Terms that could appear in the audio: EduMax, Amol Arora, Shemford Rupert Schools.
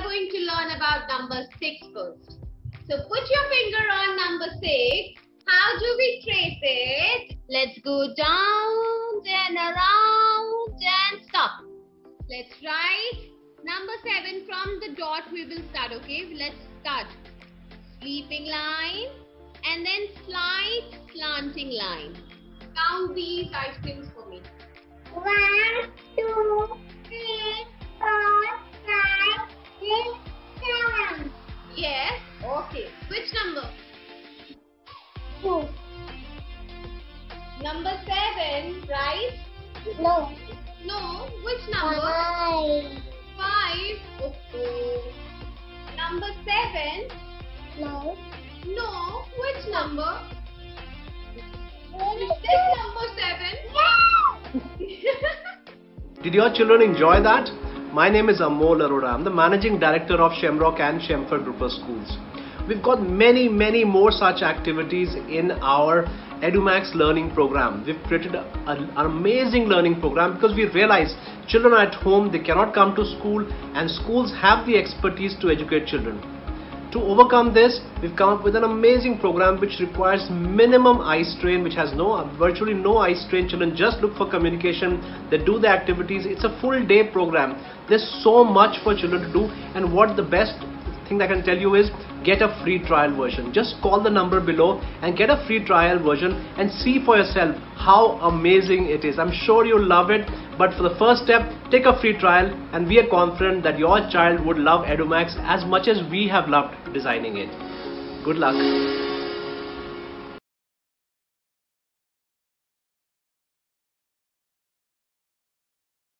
are going to learn about number 6 first. So put your finger on number 6. How do we trace it? Let's go down and around and stop. Let's write number 7 from the dot. We will start, okay? Let's start. Sweeping line and then slight slanting line. Count these ice creams for me. 1, 2, 3, 4, 5, 6, 7. Yes. Okay. Which number? 2. Number 7, right? No. No. Which number? 5. 5. Okay. Number 7. No. No. Which number? Is this number 7? No. Did your children enjoy that? My name is Amol Arora. I'm the Managing Director of Shamrock and Shemford Rupert Schools. We've got many more such activities in our EduMax learning program. We've created an amazing learning program because we realize children are at home, they cannot come to school, and schools have the expertise to educate children. To overcome this, we've come up with an amazing program which requires minimum eye strain, which has virtually no eye strain. Children just look for communication, they do the activities. It's a full day program. There's so much for children to do, and what the best thing I can tell you is get a free trial version. Just call the number below and get a free trial version and see for yourself how amazing it is. I'm sure you'll love it, but for the first step, take a free trial, and we are confident that your child would love EduMax as much as we have loved designing it. Good luck.